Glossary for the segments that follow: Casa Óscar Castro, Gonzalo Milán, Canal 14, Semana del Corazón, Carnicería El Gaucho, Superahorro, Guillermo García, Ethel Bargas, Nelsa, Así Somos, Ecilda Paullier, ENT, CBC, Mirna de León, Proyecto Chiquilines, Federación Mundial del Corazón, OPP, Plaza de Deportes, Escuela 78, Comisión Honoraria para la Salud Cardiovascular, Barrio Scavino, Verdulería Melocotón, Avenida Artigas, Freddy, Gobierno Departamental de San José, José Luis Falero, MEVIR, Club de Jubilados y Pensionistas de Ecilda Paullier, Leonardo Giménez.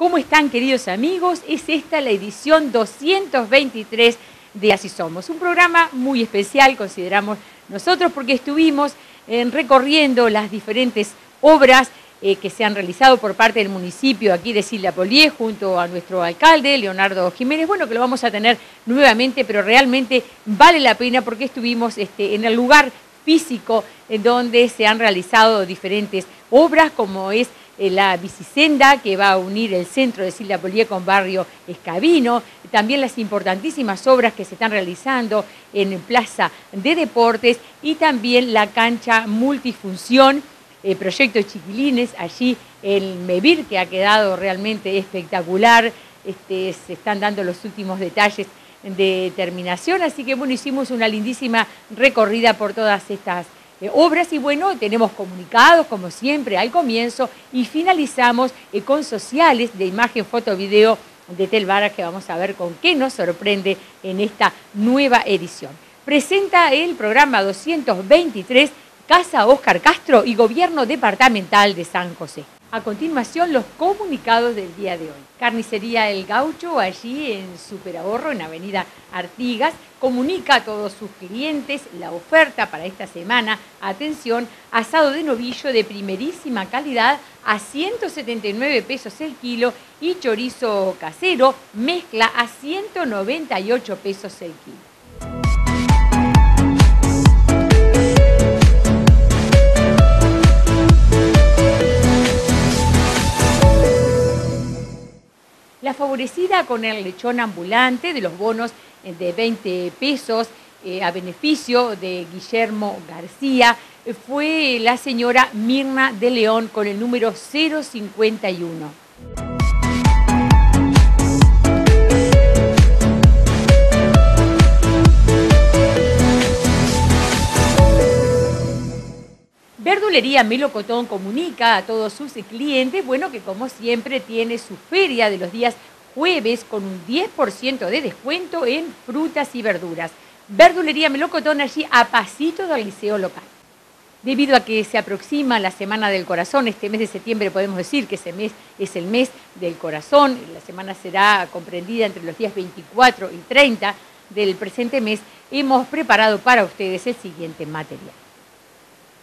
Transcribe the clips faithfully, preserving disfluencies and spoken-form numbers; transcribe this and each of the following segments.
¿Cómo están, queridos amigos? Es esta la edición doscientos veintitrés de Así Somos. Un programa muy especial, consideramos nosotros, porque estuvimos eh, recorriendo las diferentes obras eh, que se han realizado por parte del municipio aquí de Ecilda Paullier, junto a nuestro alcalde, Leonardo Giménez. Bueno, que lo vamos a tener nuevamente, pero realmente vale la pena porque estuvimos este, en el lugar físico en donde se han realizado diferentes obras, como es la bicisenda que va a unir el centro de Ecilda Paullier con Barrio Scavino, también las importantísimas obras que se están realizando en Plaza de Deportes y también la cancha multifunción, el Proyecto Chiquilines, allí en MEVIR, que ha quedado realmente espectacular. Este, se están dando los últimos detalles de terminación, así que bueno, hicimos una lindísima recorrida por todas estas Eh, obras y bueno, tenemos comunicados como siempre al comienzo y finalizamos eh, con sociales de imagen, foto, video de Ethel Bargas, que vamos a ver con qué nos sorprende en esta nueva edición. Presenta el programa doscientos veintitrés Casa Óscar Castro y Gobierno Departamental de San José. A continuación, los comunicados del día de hoy. Carnicería El Gaucho, allí en Superahorro, en Avenida Artigas, comunica a todos sus clientes la oferta para esta semana. Atención, asado de novillo de primerísima calidad a ciento setenta y nueve pesos el kilo y chorizo casero mezcla a ciento noventa y ocho pesos el kilo. La favorecida con el lechón ambulante de los bonos de veinte pesos eh, a beneficio de Guillermo García fue la señora Mirna de León con el número cero cincuenta y uno. Verdulería Melocotón comunica a todos sus clientes, bueno, que como siempre tiene su feria de los días jueves con un diez por ciento de descuento en frutas y verduras. Verdulería Melocotón allí a pasito del liceo local. Debido a que se aproxima la Semana del Corazón, este mes de septiembre podemos decir que ese mes es el mes del corazón, la semana será comprendida entre los días veinticuatro y treinta del presente mes, hemos preparado para ustedes el siguiente material.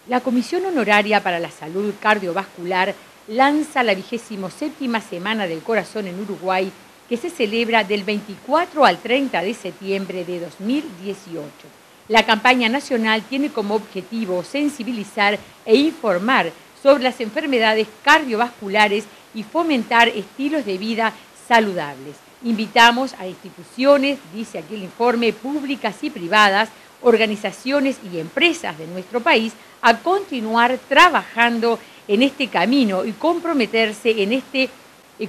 La Comisión Honoraria para la Salud Cardiovascular lanza la vigésima séptima Semana del Corazón en Uruguay, que se celebra del veinticuatro al treinta de septiembre de dos mil dieciocho. La campaña nacional tiene como objetivo sensibilizar e informar sobre las enfermedades cardiovasculares y fomentar estilos de vida saludables. Invitamos a instituciones, dice aquí el informe, públicas y privadas, organizaciones y empresas de nuestro país a continuar trabajando en este camino y comprometerse en este,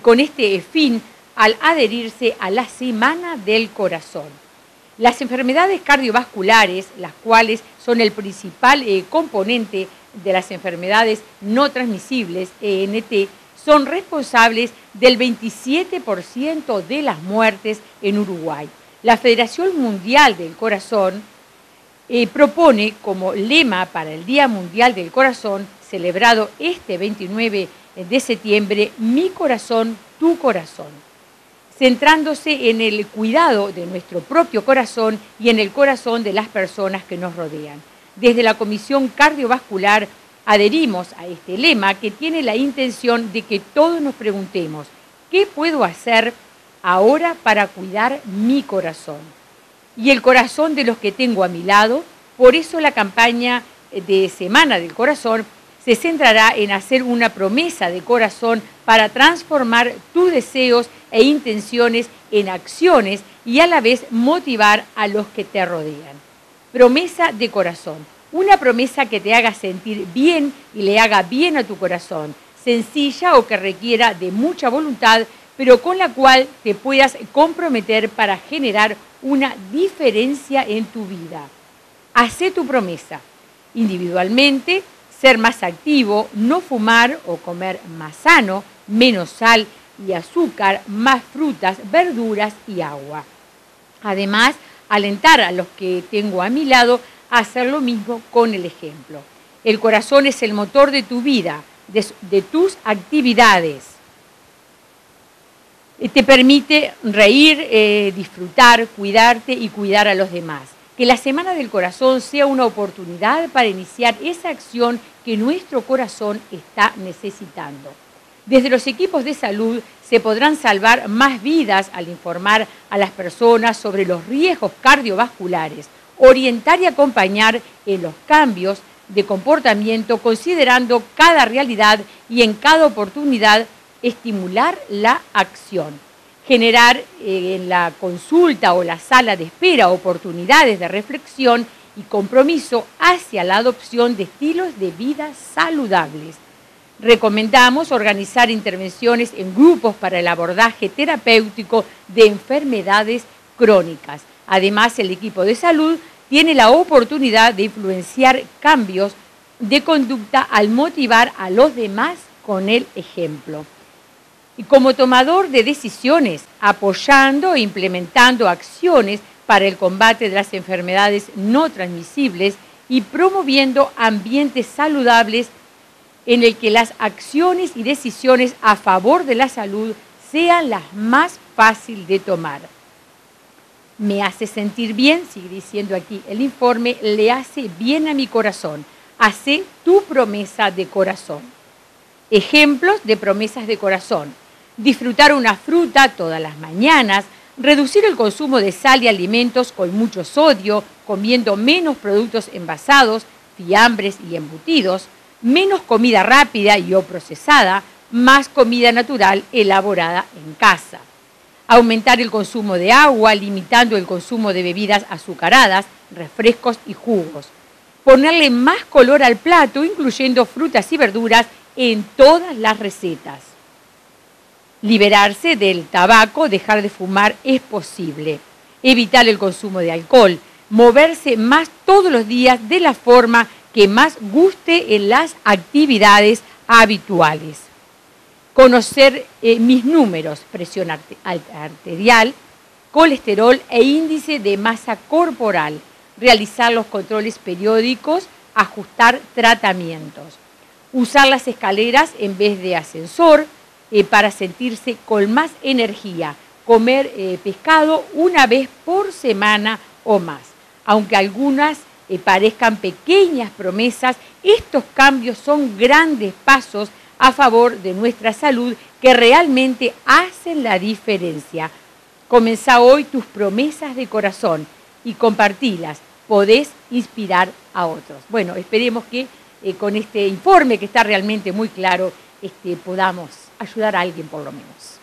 con este fin al adherirse a la Semana del Corazón. Las enfermedades cardiovasculares, las cuales son el principal eh, componente de las enfermedades no transmisibles, E N T, son responsables del veintisiete por ciento de las muertes en Uruguay. La Federación Mundial del Corazón Eh, propone como lema para el Día Mundial del Corazón, celebrado este veintinueve de septiembre, Mi corazón, tu corazón, centrándose en el cuidado de nuestro propio corazón y en el corazón de las personas que nos rodean. Desde la Comisión Cardiovascular adherimos a este lema que tiene la intención de que todos nos preguntemos, ¿qué puedo hacer ahora para cuidar mi corazón y el corazón de los que tengo a mi lado? Por eso la campaña de Semana del Corazón se centrará en hacer una promesa de corazón para transformar tus deseos e intenciones en acciones y a la vez motivar a los que te rodean. Promesa de corazón, una promesa que te haga sentir bien y le haga bien a tu corazón, sencilla o que requiera de mucha voluntad, pero con la cual te puedas comprometer para generar una diferencia en tu vida. Hacé tu promesa. Individualmente, ser más activo, no fumar o comer más sano, menos sal y azúcar, más frutas, verduras y agua. Además, alentar a los que tengo a mi lado a hacer lo mismo con el ejemplo. El corazón es el motor de tu vida, de, de tus actividades. te permite reír, eh, disfrutar, cuidarte y cuidar a los demás. Que la Semana del Corazón sea una oportunidad para iniciar esa acción que nuestro corazón está necesitando. Desde los equipos de salud se podrán salvar más vidas al informar a las personas sobre los riesgos cardiovasculares, orientar y acompañar en los cambios de comportamiento considerando cada realidad y en cada oportunidad estimular la acción, generar eh, en la consulta o la sala de espera oportunidades de reflexión y compromiso hacia la adopción de estilos de vida saludables. Recomendamos organizar intervenciones en grupos para el abordaje terapéutico de enfermedades crónicas. Además, el equipo de salud tiene la oportunidad de influenciar cambios de conducta al motivar a los demás con el ejemplo. Y como tomador de decisiones, apoyando e implementando acciones para el combate de las enfermedades no transmisibles y promoviendo ambientes saludables en el que las acciones y decisiones a favor de la salud sean las más fáciles de tomar. Me hace sentir bien, sigue diciendo aquí el informe, le hace bien a mi corazón. Hacé tu promesa de corazón. Ejemplos de promesas de corazón. Disfrutar una fruta todas las mañanas, reducir el consumo de sal y alimentos con mucho sodio, comiendo menos productos envasados, fiambres y embutidos, menos comida rápida y o procesada, más comida natural elaborada en casa. Aumentar el consumo de agua, limitando el consumo de bebidas azucaradas, refrescos y jugos. Ponerle más color al plato, incluyendo frutas y verduras en todas las recetas. Liberarse del tabaco, dejar de fumar es posible. Evitar el consumo de alcohol, moverse más todos los días de la forma que más guste en las actividades habituales. Conocer eh, mis números, presión arterial, colesterol e índice de masa corporal, realizar los controles periódicos, ajustar tratamientos, usar las escaleras en vez de ascensor eh, para sentirse con más energía, comer eh, pescado una vez por semana o más, aunque algunas Eh, parezcan pequeñas promesas, estos cambios son grandes pasos a favor de nuestra salud que realmente hacen la diferencia. Comenzá hoy tus promesas de corazón y compartilas, podés inspirar a otros. Bueno, esperemos que eh, con este informe que está realmente muy claro, este, podamos ayudar a alguien por lo menos.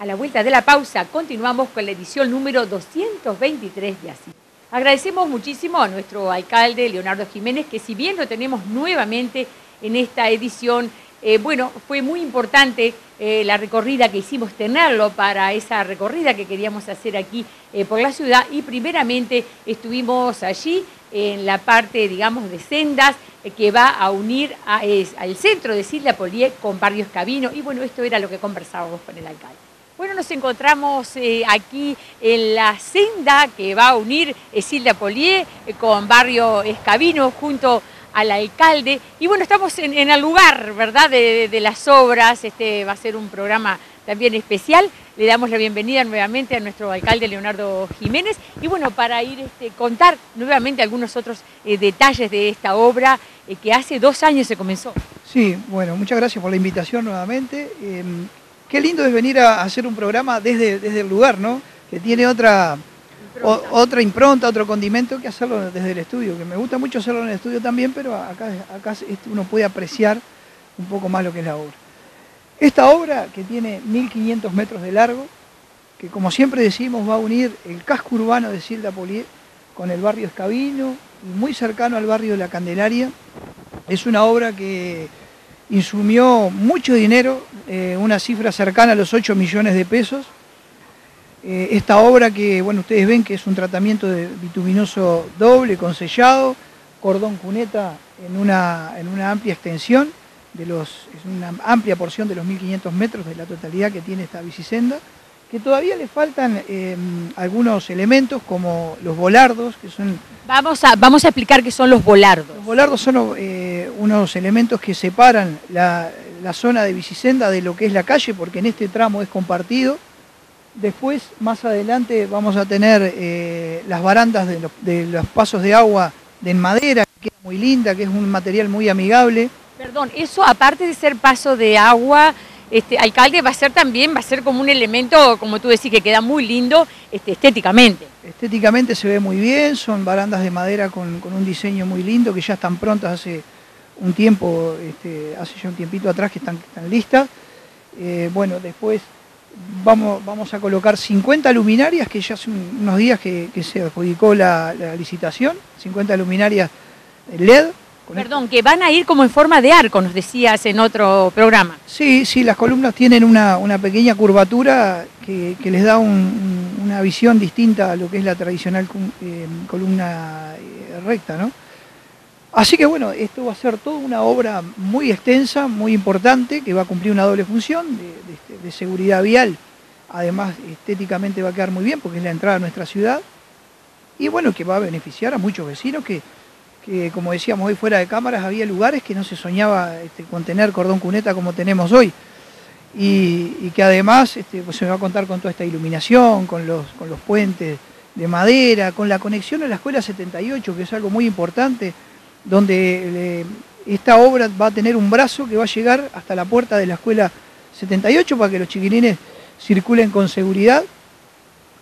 A la vuelta de la pausa continuamos con la edición número doscientos veintitrés de Así. Agradecemos muchísimo a nuestro alcalde Leonardo Giménez, que si bien lo tenemos nuevamente en esta edición, eh, bueno, fue muy importante eh, la recorrida que hicimos tenerlo para esa recorrida que queríamos hacer aquí eh, por la ciudad, y primeramente estuvimos allí en la parte, digamos, de sendas eh, que va a unir a, es, al centro de Ecilda Paullier con Barrio Scavino, y bueno, esto era lo que conversábamos con el alcalde. Bueno, nos encontramos eh, aquí en la senda que va a unir Ecilda Paullier con Barrio Scavino junto al alcalde. Y bueno, estamos en, en el lugar, ¿verdad?, de, de las obras. Este va a ser un programa también especial. Le damos la bienvenida nuevamente a nuestro alcalde Leonardo Giménez. Y bueno, para ir este, contar nuevamente algunos otros eh, detalles de esta obra eh, que hace dos años se comenzó. Sí, bueno, muchas gracias por la invitación nuevamente. Eh... Qué lindo es venir a hacer un programa desde, desde el lugar, ¿no? Que tiene otra impronta. O, otra impronta, otro condimento, que hacerlo desde el estudio. Que me gusta mucho hacerlo en el estudio también, pero acá, acá uno puede apreciar un poco más lo que es la obra. Esta obra, que tiene mil quinientos metros de largo, que como siempre decimos va a unir el casco urbano de Ecilda Paullier con el barrio Scavino, y muy cercano al barrio de la Candelaria, es una obra que insumió mucho dinero, eh, una cifra cercana a los ocho millones de pesos. Eh, esta obra que, bueno, ustedes ven que es un tratamiento de bituminoso doble con sellado, cordón cuneta en una, en una amplia extensión, de los, es una amplia porción de los mil quinientos metros de la totalidad que tiene esta bicisenda, que todavía le faltan eh, algunos elementos como los volardos, que son... Vamos a, vamos a explicar qué son los volardos. Los volardos son eh, unos elementos que separan la, la zona de bicisenda de lo que es la calle, porque en este tramo es compartido, Después, más adelante, vamos a tener eh, las barandas de los, de los pasos de agua de madera, que es muy linda, que es un material muy amigable. Perdón, eso aparte de ser paso de agua, este, alcalde, va a ser también, va a ser como un elemento, como tú decís, que queda muy lindo este, estéticamente. Estéticamente se ve muy bien, son barandas de madera con, con un diseño muy lindo, que ya están prontas hace un tiempo, este, hace ya un tiempito atrás que están, están listas. Eh, bueno, después... Vamos, vamos a colocar cincuenta luminarias, que ya hace unos días que, que se adjudicó la, la licitación, cincuenta luminarias L E D. Perdón, esto. Que van a ir como en forma de arco, nos decías en otro programa. Sí, sí, las columnas tienen una, una pequeña curvatura que, que les da un, una visión distinta a lo que es la tradicional eh, columna eh, recta, ¿no? Así que bueno, esto va a ser toda una obra muy extensa, muy importante, que va a cumplir una doble función de, de, de seguridad vial. Además, estéticamente va a quedar muy bien porque es la entrada a nuestra ciudad. Y bueno, que va a beneficiar a muchos vecinos que, que como decíamos hoy fuera de cámaras, había lugares que no se soñaba este, con tener cordón cuneta como tenemos hoy. Y, y que además este, pues se va a contar con toda esta iluminación, con los, con los puentes de madera, con la conexión a la Escuela setenta y ocho, que es algo muy importante, donde le, esta obra va a tener un brazo que va a llegar hasta la puerta de la Escuela setenta y ocho para que los chiquilines circulen con seguridad,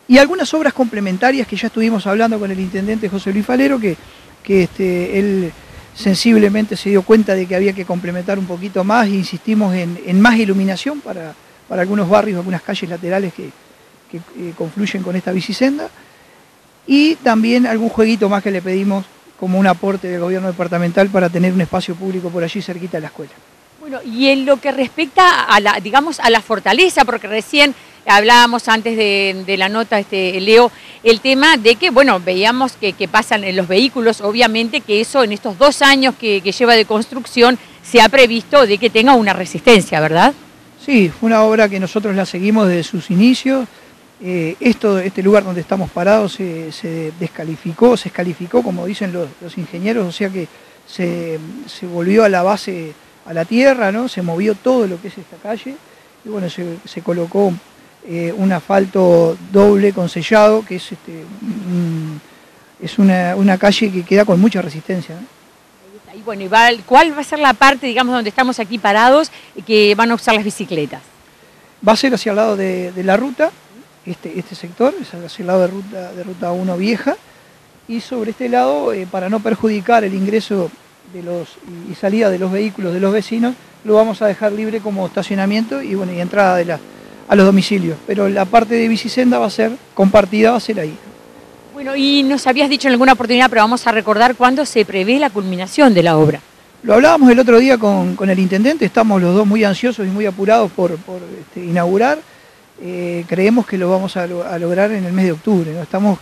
y algunas obras complementarias que ya estuvimos hablando con el intendente José Luis Falero, que, que este, él sensiblemente se dio cuenta de que había que complementar un poquito más, e insistimos en, en más iluminación para, para algunos barrios, algunas calles laterales que, que eh, confluyen con esta bicisenda, y también algún jueguito más que le pedimos como un aporte del gobierno departamental para tener un espacio público por allí cerquita de la escuela. Bueno, y en lo que respecta a la, digamos, a la fortaleza, porque recién hablábamos antes de, de la nota, este, Leo, el tema de que, bueno, veíamos que, que pasan en los vehículos, obviamente que eso en estos dos años que, que lleva de construcción se ha previsto de que tenga una resistencia, ¿verdad? Sí, fue una obra que nosotros la seguimos desde sus inicios. Eh, esto, este lugar donde estamos parados se, se descalificó, se descalificó, como dicen los, los ingenieros, o sea que se, se volvió a la base, a la tierra, ¿no? Se movió todo lo que es esta calle, y bueno, se, se colocó eh, un asfalto doble con sellado, que es, este, un, es una, una calle que queda con mucha resistencia, ¿no? Y bueno, y va, ¿cuál va a ser la parte, digamos, donde estamos aquí parados, que van a usar las bicicletas? Va a ser hacia el lado de, de la ruta. Este, este sector, es hacia el lado de ruta, de ruta uno vieja, y sobre este lado, eh, para no perjudicar el ingreso de los, y salida de los vehículos de los vecinos, lo vamos a dejar libre como estacionamiento y, bueno, y entrada de la, a los domicilios. Pero la parte de bicisenda va a ser compartida, va a ser ahí. Bueno, y nos habías dicho en alguna oportunidad, pero vamos a recordar cuándo se prevé la culminación de la obra. Lo hablábamos el otro día con, con el intendente, estamos los dos muy ansiosos y muy apurados por, por este, inaugurar. Eh, creemos que lo vamos a, lo, a lograr en el mes de octubre, ¿no? Estamos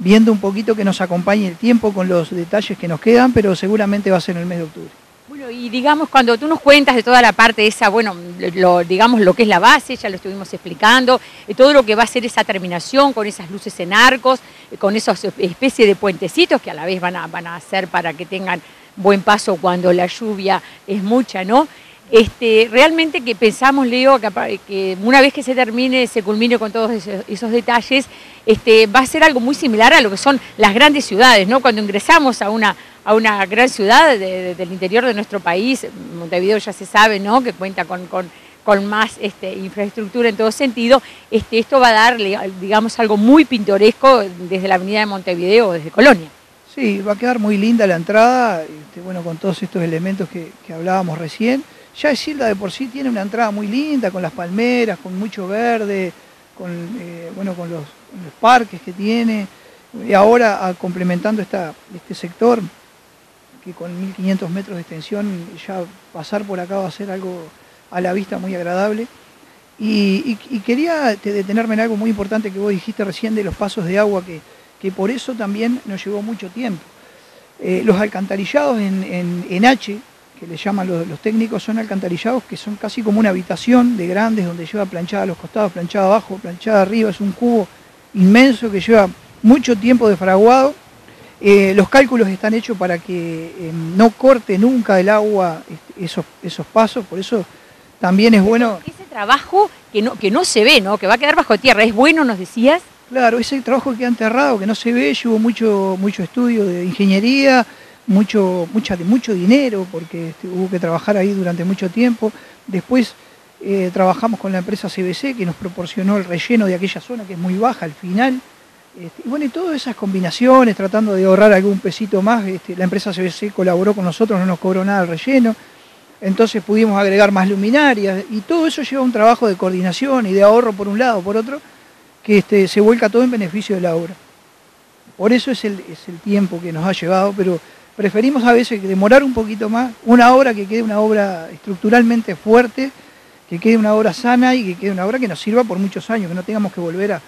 viendo un poquito que nos acompañe el tiempo con los detalles que nos quedan, pero seguramente va a ser en el mes de octubre. Bueno, y digamos, cuando tú nos cuentas de toda la parte esa, bueno, lo, digamos lo que es la base, ya lo estuvimos explicando, eh, todo lo que va a ser esa terminación con esas luces en arcos, eh, con esas especies de puentecitos que a la vez van a, van a hacer para que tengan buen paso cuando la lluvia es mucha, ¿no? Este, realmente que pensamos, Leo, que, que una vez que se termine, se culmine con todos esos, esos detalles, este, va a ser algo muy similar a lo que son las grandes ciudades, ¿no? Cuando ingresamos a una, a una gran ciudad de, de, del interior de nuestro país, Montevideo ya se sabe, ¿no? Que cuenta con, con, con más este, infraestructura en todo sentido, este, esto va a dar, digamos, algo muy pintoresco desde la avenida de Montevideo, desde Colonia. Sí, va a quedar muy linda la entrada, este, bueno, con todos estos elementos que, que hablábamos recién. Ya Ecilda de por sí tiene una entrada muy linda, con las palmeras, con mucho verde, con, eh, bueno, con los, los parques que tiene. Y ahora, a, complementando esta, este sector, que con mil quinientos metros de extensión, ya pasar por acá va a ser algo a la vista muy agradable. Y, y, y quería detenerme en algo muy importante que vos dijiste recién de los pasos de agua, que, que por eso también nos llevó mucho tiempo. Eh, los alcantarillados en, en, en H, que le llaman los, los técnicos, son alcantarillados que son casi como una habitación de grandes donde lleva planchada a los costados, planchada abajo, planchada arriba, es un cubo inmenso que lleva mucho tiempo defraguado. Eh, los cálculos están hechos para que eh, no corte nunca el agua esos, esos pasos, por eso también es bueno... Ese trabajo que no, que no se ve, ¿no? Que va a quedar bajo tierra. ¿Es bueno, nos decías? Claro, ese trabajo que ha enterrado, que no se ve, llevó mucho, mucho estudio de ingeniería, mucho, mucha, mucho dinero, porque este, hubo que trabajar ahí durante mucho tiempo. Después eh, trabajamos con la empresa C B C, que nos proporcionó el relleno de aquella zona, que es muy baja al final. Este, y bueno, y todas esas combinaciones, tratando de ahorrar algún pesito más, este, la empresa C B C colaboró con nosotros, no nos cobró nada el relleno, entonces pudimos agregar más luminarias, y todo eso lleva un trabajo de coordinación y de ahorro por un lado, por otro, que este, se vuelca todo en beneficio de la obra. Por eso es el, es el tiempo que nos ha llevado, pero preferimos a veces demorar un poquito más, una obra que quede una obra estructuralmente fuerte, que quede una obra sana y que quede una obra que nos sirva por muchos años, que no tengamos que volver a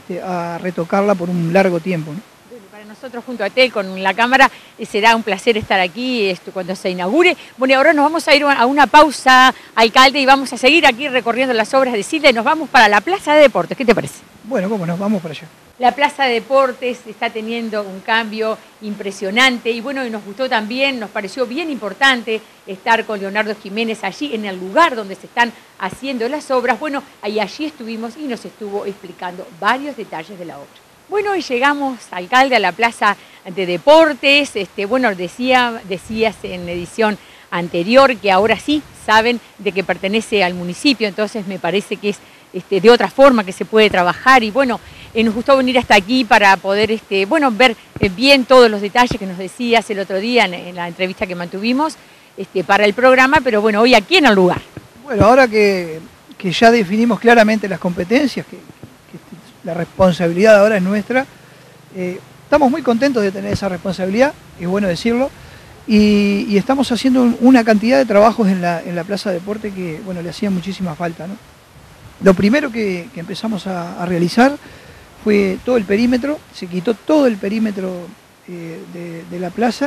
Este, a retocarla por un largo tiempo, ¿no? Bueno, para nosotros junto a Tel, con la cámara, será un placer estar aquí esto, cuando se inaugure. Bueno, ahora nos vamos a ir a una pausa, alcalde, y vamos a seguir aquí recorriendo las obras de Ecilda y nos vamos para la Plaza de Deportes. ¿Qué te parece? Bueno, ¿cómo nos vamos para allá? La Plaza de Deportes está teniendo un cambio impresionante y bueno, nos gustó también, nos pareció bien importante estar con Leonardo Giménez allí en el lugar donde se están haciendo las obras. Bueno, ahí allí estuvimos y nos estuvo explicando varios detalles de la obra. Bueno, y llegamos, alcalde, a la Plaza de Deportes. Este, bueno, decía, decías en edición anterior que ahora sí saben de que pertenece al municipio, entonces me parece que es Este, de otra forma que se puede trabajar y bueno, eh, nos gustó venir hasta aquí para poder este, bueno, ver eh, bien todos los detalles que nos decías el otro día en, en la entrevista que mantuvimos este, para el programa, pero bueno, hoy aquí en el lugar. Bueno, ahora que, que ya definimos claramente las competencias, que, que la responsabilidad ahora es nuestra, eh, estamos muy contentos de tener esa responsabilidad, es bueno decirlo, y, y estamos haciendo una cantidad de trabajos en la, en la Plaza de Deporte que, bueno, le hacía muchísima falta, ¿no? Lo primero que, que empezamos a, a realizar fue todo el perímetro, se quitó todo el perímetro eh, de, de la plaza,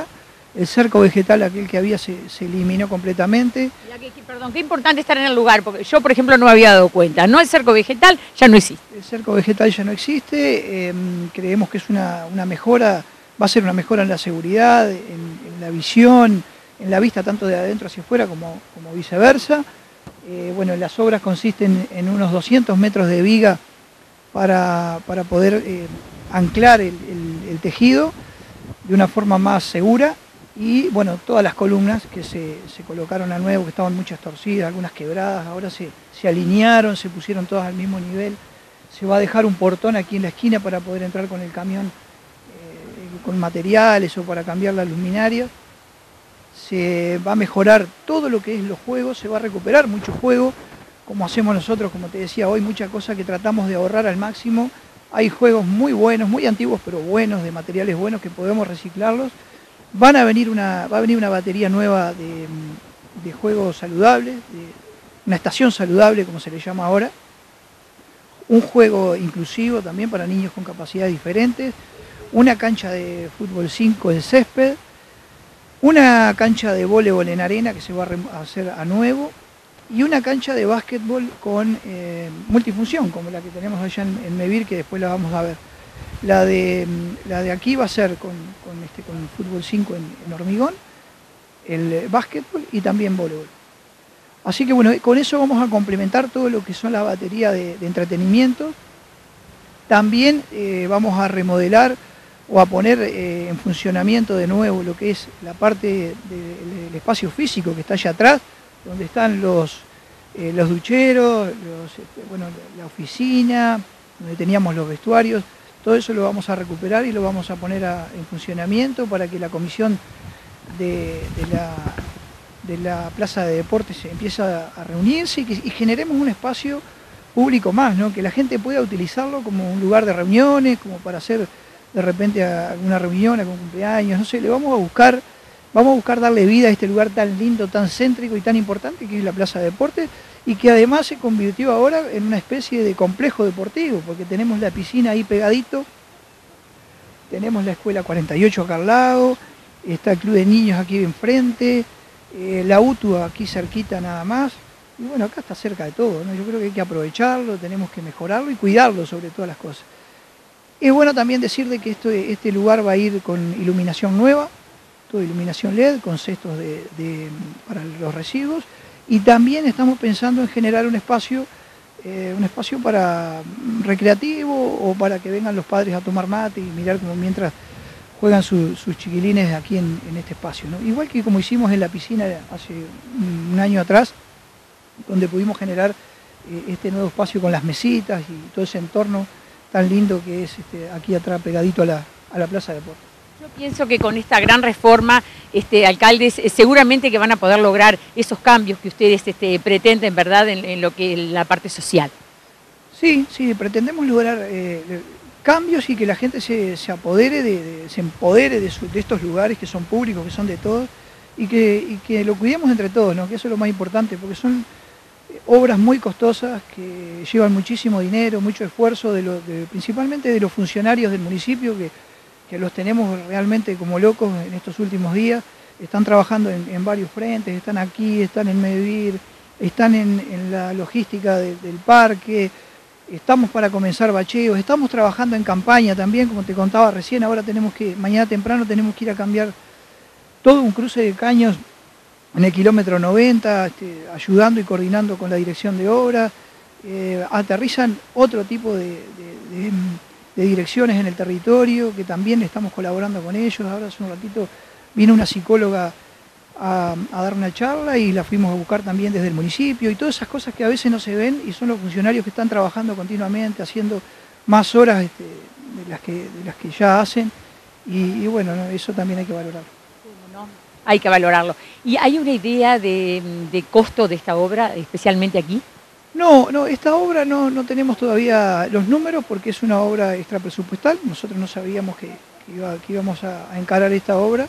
el cerco vegetal aquel que había se, se eliminó completamente. La que, que, perdón, qué importante estar en el lugar, porque yo por ejemplo no me había dado cuenta, ¿no? El cerco vegetal ya no existe. El cerco vegetal ya no existe, eh, creemos que es una, una mejora, va a ser una mejora en la seguridad, en, en la visión, en la vista tanto de adentro hacia afuera como, como viceversa. Eh, bueno, las obras consisten en unos doscientos metros de viga para, para poder eh, anclar el, el, el tejido de una forma más segura y bueno, todas las columnas que se, se colocaron a nuevo, que estaban muchas torcidas, algunas quebradas, ahora se, se alinearon, se pusieron todas al mismo nivel. Se va a dejar un portón aquí en la esquina para poder entrar con el camión eh, con materiales o para cambiar la luminaria. Se va a mejorar todo lo que es los juegos, se va a recuperar mucho juego, como hacemos nosotros, como te decía hoy, muchas cosas que tratamos de ahorrar al máximo. Hay juegos muy buenos, muy antiguos, pero buenos, de materiales buenos que podemos reciclarlos. Van a venir una, va a venir una batería nueva de, de juegos saludables, de una estación saludable, como se le llama ahora. Un juego inclusivo también para niños con capacidades diferentes. Una cancha de fútbol cinco en césped. Una cancha de voleibol en arena que se va a hacer a nuevo y una cancha de básquetbol con eh, multifunción, como la que tenemos allá en, en MEVIR, que después la vamos a ver. La de, la de aquí va a ser con, con, este, con el fútbol cinco en, en hormigón, el básquetbol y también voleibol. Así que bueno, con eso vamos a complementar todo lo que son las baterías de, de entretenimiento. También eh, vamos a remodelar o a poner eh, en funcionamiento de nuevo lo que es la parte del de, de, espacio físico que está allá atrás, donde están los, eh, los ducheros, los, este, bueno, la oficina, donde teníamos los vestuarios. Todo eso lo vamos a recuperar y lo vamos a poner a, en funcionamiento para que la comisión de, de, la, de la Plaza de Deportes empiece a, a reunirse y, que, y generemos un espacio público más, ¿no? Que la gente pueda utilizarlo como un lugar de reuniones, como para hacer de repente a alguna reunión, a algún cumpleaños, no sé, le vamos a buscar, vamos a buscar darle vida a este lugar tan lindo, tan céntrico y tan importante que es la Plaza de Deportes y que además se convirtió ahora en una especie de complejo deportivo, porque tenemos la piscina ahí pegadito, tenemos la Escuela cuarenta y ocho acá al lado, está el Club de Niños aquí enfrente, eh, la U T U aquí cerquita nada más, y bueno, acá está cerca de todo, ¿no? Yo creo que hay que aprovecharlo, tenemos que mejorarlo y cuidarlo sobre todas las cosas. Es bueno también decir de que esto, este lugar va a ir con iluminación nueva, toda iluminación LED, con cestos de, de, para los residuos, y también estamos pensando en generar un espacio eh, un espacio para recreativo o para que vengan los padres a tomar mate y mirar como mientras juegan su, sus chiquilines aquí en, en este espacio, ¿no? Igual que como hicimos en la piscina hace un año atrás, donde pudimos generar eh, este nuevo espacio con las mesitas y todo ese entorno tan lindo que es este, aquí atrás pegadito a la, a la Plaza de Deportes. Yo pienso que con esta gran reforma, este, alcaldes, eh, seguramente que van a poder lograr esos cambios que ustedes este, pretenden, ¿verdad?, en, en lo que en la parte social. Sí, sí, pretendemos lograr eh, cambios y que la gente se, se apodere, de, de, se empodere de, su, de estos lugares que son públicos, que son de todos, y que, y que lo cuidemos entre todos, ¿no? Que eso es lo más importante, porque son obras muy costosas que llevan muchísimo dinero, mucho esfuerzo, de lo, de, principalmente de los funcionarios del municipio, que, que los tenemos realmente como locos en estos últimos días. Están trabajando en, en varios frentes, están aquí, están en MEVIR, están en, en la logística de, del parque, estamos para comenzar bacheos, estamos trabajando en campaña también, como te contaba recién. Ahora tenemos que, mañana temprano tenemos que ir a cambiar todo un cruce de caños en el kilómetro noventa, este, ayudando y coordinando con la dirección de obra. Eh, aterrizan otro tipo de, de, de, de direcciones en el territorio, que también estamos colaborando con ellos. Ahora hace un ratito vino una psicóloga a, a dar una charla y la fuimos a buscar también desde el municipio, y todas esas cosas que a veces no se ven, y son los funcionarios que están trabajando continuamente, haciendo más horas este, de, las que, de las que ya hacen, y, y bueno, eso también hay que valorarlo. Hay que valorarlo. ¿Y hay una idea de, de costo de esta obra, especialmente aquí? No, no, esta obra no, no tenemos todavía los números, porque es una obra extrapresupuestal. Nosotros no sabíamos que, que, iba, que íbamos a, a encarar esta obra.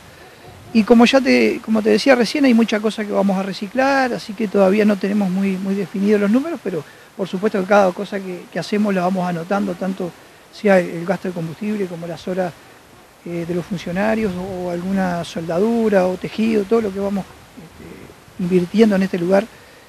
Y como ya te, como te decía recién, hay mucha cosa que vamos a reciclar, así que todavía no tenemos muy, muy definidos los números, pero por supuesto que cada cosa que, que hacemos la vamos anotando, tanto sea el gasto de combustible como las horas de los funcionarios, o alguna soldadura o tejido. Todo lo que vamos este, invirtiendo en este lugar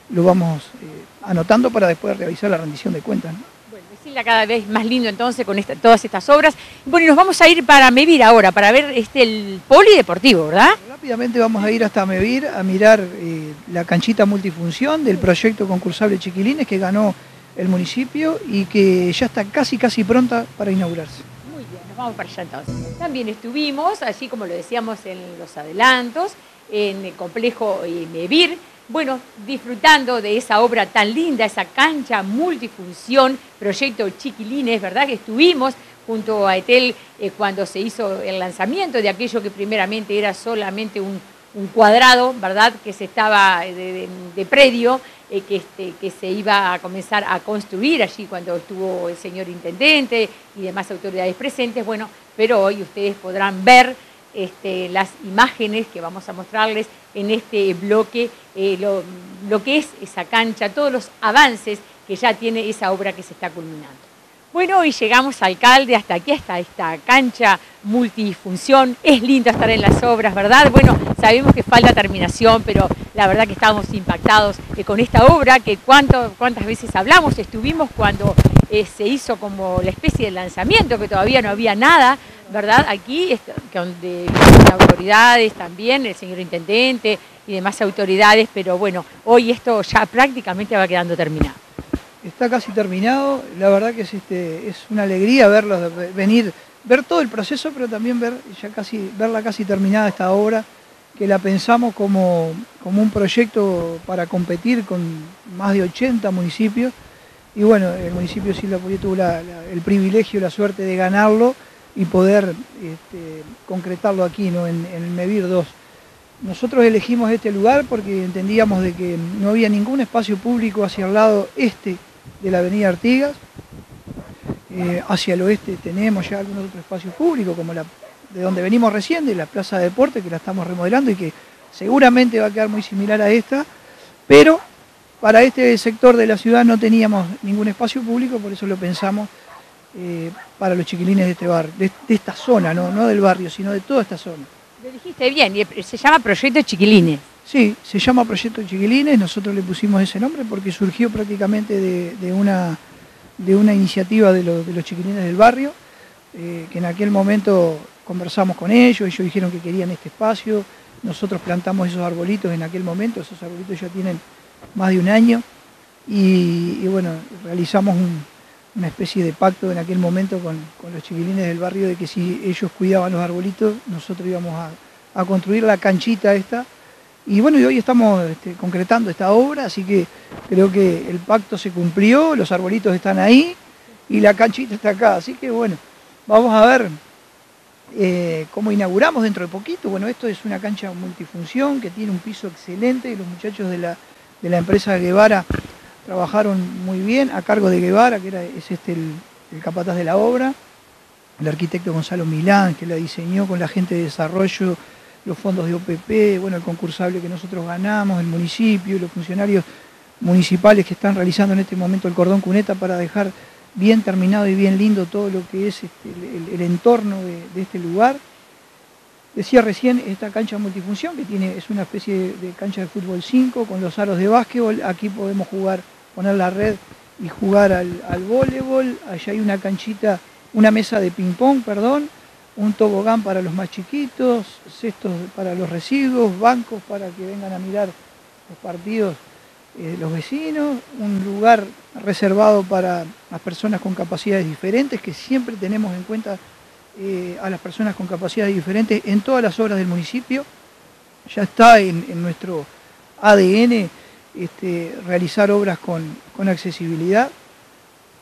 lo vamos eh, anotando para después realizar la rendición de cuentas, ¿no? Bueno, Ecilda cada vez más lindo entonces con esta, todas estas obras. Bueno, y nos vamos a ir para MEVIR ahora, para ver este, el polideportivo, ¿verdad? Rápidamente vamos a ir hasta MEVIR a mirar eh, la canchita multifunción del proyecto concursable Chiquilines, que ganó el municipio y que ya está casi casi pronta para inaugurarse. Vamos para allá entonces. También estuvimos, así como lo decíamos en los adelantos, en el complejo MEVIR, bueno, disfrutando de esa obra tan linda, esa cancha multifunción, Proyecto Chiquilines, ¿verdad? Que estuvimos junto a Ethel eh, cuando se hizo el lanzamiento de aquello que primeramente era solamente un, un cuadrado, ¿verdad? Que se estaba de, de, de predio, eh, que, este, que se iba a comenzar a construir allí cuando estuvo el señor intendente y demás autoridades presentes. Bueno, pero hoy ustedes podrán ver este, las imágenes que vamos a mostrarles en este bloque, eh, lo, lo que es esa cancha, todos los avances que ya tiene esa obra que se está culminando. Bueno, hoy llegamos, alcalde, hasta aquí, hasta esta cancha multifunción. Es lindo estar en las obras, ¿verdad? Bueno, sabemos que falta terminación, pero la verdad que estábamos impactados con esta obra, que cuánto, cuántas veces hablamos, estuvimos cuando eh, se hizo como la especie de lanzamiento, que todavía no había nada, ¿verdad? Aquí, donde las autoridades también, el señor intendente y demás autoridades, pero bueno, hoy esto ya prácticamente va quedando terminado. Está casi terminado. La verdad que es, este, es una alegría verlos venir, ver todo el proceso, pero también ver ya casi, verla casi terminada esta obra, que la pensamos como, como un proyecto para competir con más de ochenta municipios. Y bueno, el municipio de Ecilda Paullier tuvo la, la, el privilegio, la suerte de ganarlo y poder este, concretarlo aquí, ¿no? En, en el MEVIR dos. Nosotros elegimos este lugar porque entendíamos de que no había ningún espacio público hacia el lado este de la avenida Artigas. Eh, hacia el oeste tenemos ya algunos otros espacios públicos, como la de donde venimos recién, de la Plaza de Deportes, que la estamos remodelando y que seguramente va a quedar muy similar a esta, pero para este sector de la ciudad no teníamos ningún espacio público, por eso lo pensamos eh, para los chiquilines de este barrio, de, de esta zona, ¿no? No del barrio, sino de toda esta zona. Lo dijiste bien, y se llama Proyecto Chiquilines. Sí, se llama Proyecto Chiquilines. Nosotros le pusimos ese nombre porque surgió prácticamente de, de, una, de una iniciativa de, lo, de los chiquilines del barrio, eh, que en aquel momento conversamos con ellos, ellos dijeron que querían este espacio, nosotros plantamos esos arbolitos en aquel momento, esos arbolitos ya tienen más de un año, y, y bueno, realizamos un, una especie de pacto en aquel momento con, con los chiquilines del barrio de que si ellos cuidaban los arbolitos, nosotros íbamos a, a construir la canchita esta. Y bueno, y hoy estamos este, concretando esta obra, así que creo que el pacto se cumplió, los arbolitos están ahí y la canchita está acá. Así que bueno, vamos a ver eh, cómo inauguramos dentro de poquito. Bueno, esto es una cancha multifunción que tiene un piso excelente y los muchachos de la, de la empresa Guevara trabajaron muy bien, a cargo de Guevara, que era, es este el, el capataz de la obra, el arquitecto Gonzalo Milán, que la diseñó con la gente de desarrollo, los fondos de O P P, bueno, el concursable que nosotros ganamos, el municipio, los funcionarios municipales que están realizando en este momento el cordón cuneta para dejar bien terminado y bien lindo todo lo que es este, el, el entorno de, de este lugar. Decía recién, esta cancha multifunción que tiene es una especie de, de cancha de fútbol cinco con los aros de básquetbol. Aquí podemos jugar, poner la red y jugar al, al voleibol. Allá hay una canchita, una mesa de ping-pong, perdón, un tobogán para los más chiquitos, cestos para los residuos, bancos para que vengan a mirar los partidos eh, los vecinos, un lugar reservado para las personas con capacidades diferentes, que siempre tenemos en cuenta eh, a las personas con capacidades diferentes en todas las obras del municipio. Ya está en, en nuestro A D N este, realizar obras con, con accesibilidad.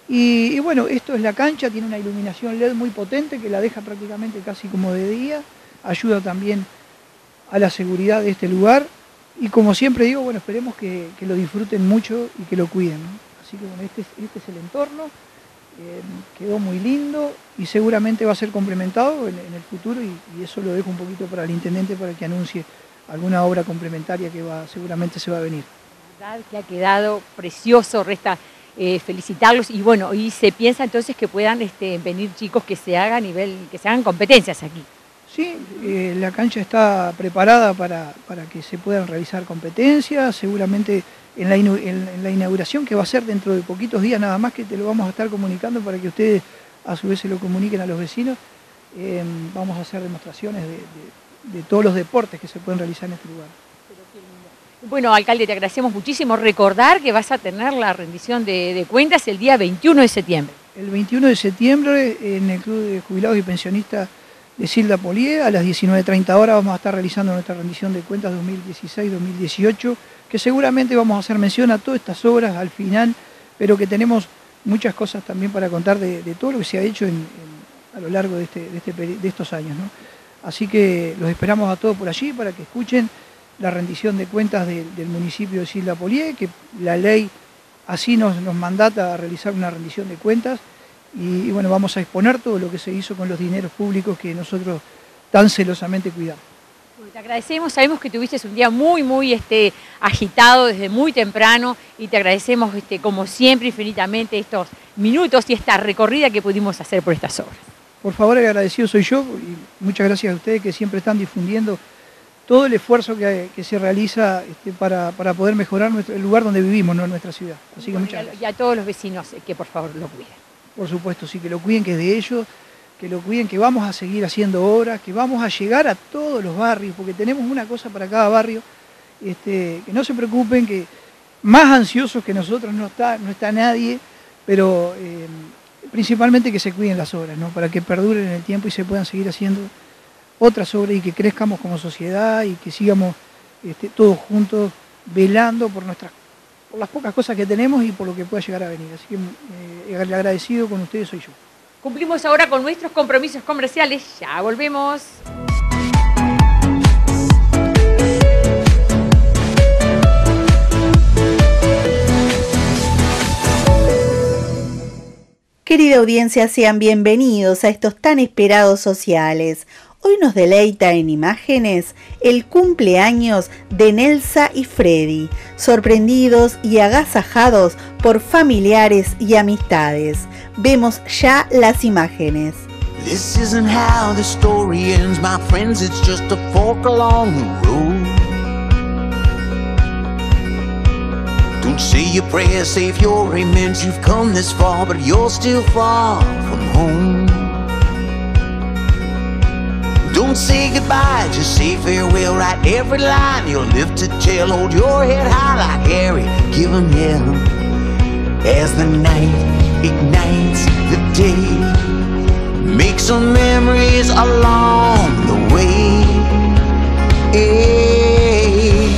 Y, y bueno, esto es la cancha, tiene una iluminación L E D muy potente que la deja prácticamente casi como de día, ayuda también a la seguridad de este lugar y como siempre digo, bueno, esperemos que, que lo disfruten mucho y que lo cuiden, ¿no? Así que bueno, este es, este es el entorno, eh, quedó muy lindo y seguramente va a ser complementado en, en el futuro y, y eso lo dejo un poquito para el intendente para que anuncie alguna obra complementaria que va, seguramente se va a venir. La verdad que ha quedado precioso, resta... Eh, felicitarlos y bueno, y se piensa entonces que puedan este, venir chicos que se hagan nivel, que se hagan competencias aquí. Sí, eh, la cancha está preparada para, para que se puedan realizar competencias, seguramente en la, en, en la inauguración que va a ser dentro de poquitos días nada más que te lo vamos a estar comunicando para que ustedes a su vez se lo comuniquen a los vecinos, eh, vamos a hacer demostraciones de, de, de todos los deportes que se pueden realizar en este lugar. Bueno, alcalde, te agradecemos muchísimo. Recordar que vas a tener la rendición de, de cuentas el día veintiuno de septiembre. El veintiuno de septiembre en el Club de Jubilados y Pensionistas de Ecilda Paullier, a las diecinueve treinta horas vamos a estar realizando nuestra rendición de cuentas dos mil dieciséis dos mil dieciocho, que seguramente vamos a hacer mención a todas estas obras al final, pero que tenemos muchas cosas también para contar de, de todo lo que se ha hecho en, en, a lo largo de, este, de, este, de estos años, ¿no? Así que los esperamos a todos por allí para que escuchen la rendición de cuentas de, del municipio de Ecilda Paullier, que la ley así nos, nos mandata a realizar una rendición de cuentas y, y bueno, vamos a exponer todo lo que se hizo con los dineros públicos que nosotros tan celosamente cuidamos. Pues te agradecemos, sabemos que tuviste un día muy, muy este, agitado desde muy temprano y te agradecemos este, como siempre infinitamente estos minutos y esta recorrida que pudimos hacer por estas obras. Por favor, el agradecido soy yo y muchas gracias a ustedes que siempre están difundiendo todo el esfuerzo que, que se realiza este, para, para poder mejorar nuestro, el lugar donde vivimos, ¿no? Nuestra ciudad. Así que muchas gracias. Y a todos los vecinos que por favor lo cuiden. Por supuesto, sí, que lo cuiden, que es de ellos, que lo cuiden, que vamos a seguir haciendo obras, que vamos a llegar a todos los barrios, porque tenemos una cosa para cada barrio, este, que no se preocupen, que más ansiosos que nosotros no está, no está nadie, pero eh, principalmente que se cuiden las obras, ¿no? Para que perduren en el tiempo y se puedan seguir haciendo otras obras y que crezcamos como sociedad y que sigamos este, todos juntos velando por nuestras por las pocas cosas que tenemos y por lo que pueda llegar a venir. Así que eh, agradecido con ustedes soy yo. Cumplimos ahora con nuestros compromisos comerciales. Ya volvemos. Querida audiencia, sean bienvenidos a estos tan esperados sociales. Hoy nos deleita en imágenes el cumpleaños de Nelsa y Freddy, sorprendidos y agasajados por familiares y amistades. Vemos ya las imágenes. This isn't how the story ends, my friends, it's just a fork along the road. Don't say your prayers, save your amens, you've come this far, but you're still far from home. Don't say goodbye, just say farewell, write every line, you'll live to tell, hold your head high like Harry, give 'em hell. As the night ignites the day, make some memories along the way. Hey,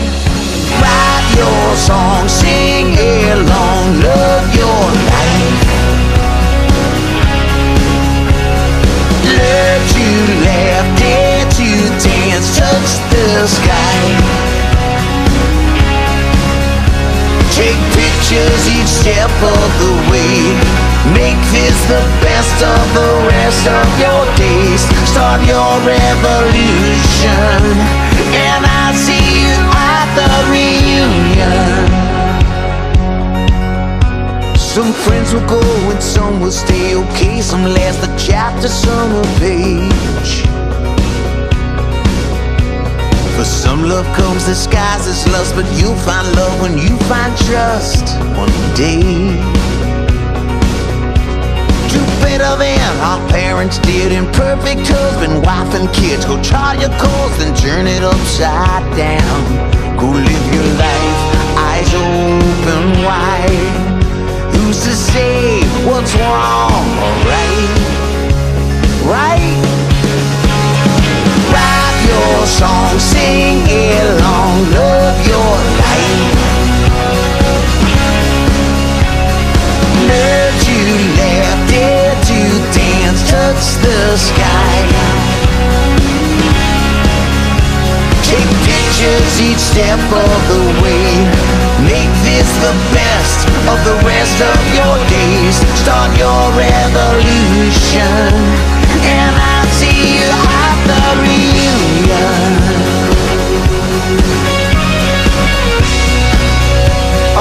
write your song, sing along, love your life. Learn to laugh, dare to dance, touch the sky. Take pictures each step of the way. Make this the best of the rest of your days. Start your revolution, and I'll see you at the reunion. Some friends will go and some will stay. Okay, some last the chapter, some will page. For some love comes disguised as lust, but you'll find love when you find trust one day. Do better than our parents did. Imperfect husband, wife and kids. Go try your course, then turn it upside down. Go live your life, eyes open wide. Who's to say what's wrong or right? Right? Your song, sing along, love your life. Learn to laugh, dare to dance, touch the sky. Take pictures each step of the way. Make this the best of the rest of your days. Start your revolution, and I'll see you at the reunion.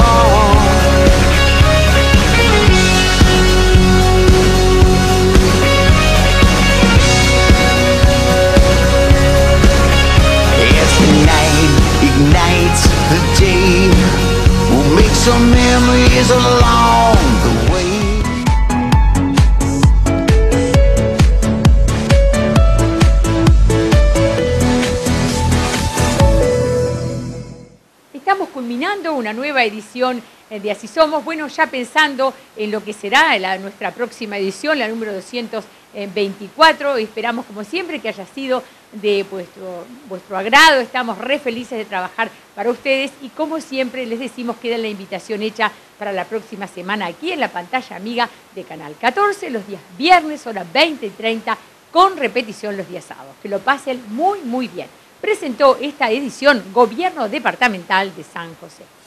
Oh. As the night ignites the day, we'll make some memories along the way. Una nueva edición de Así Somos, bueno, ya pensando en lo que será la, nuestra próxima edición, la número doscientos veinticuatro, esperamos como siempre que haya sido de vuestro, vuestro agrado, estamos re felices de trabajar para ustedes y como siempre les decimos queda la invitación hecha para la próxima semana aquí en la pantalla amiga de Canal catorce, los días viernes, horas veinte y treinta, con repetición los días sábados, que lo pasen muy muy bien. Presentó esta edición Gobierno Departamental de San José.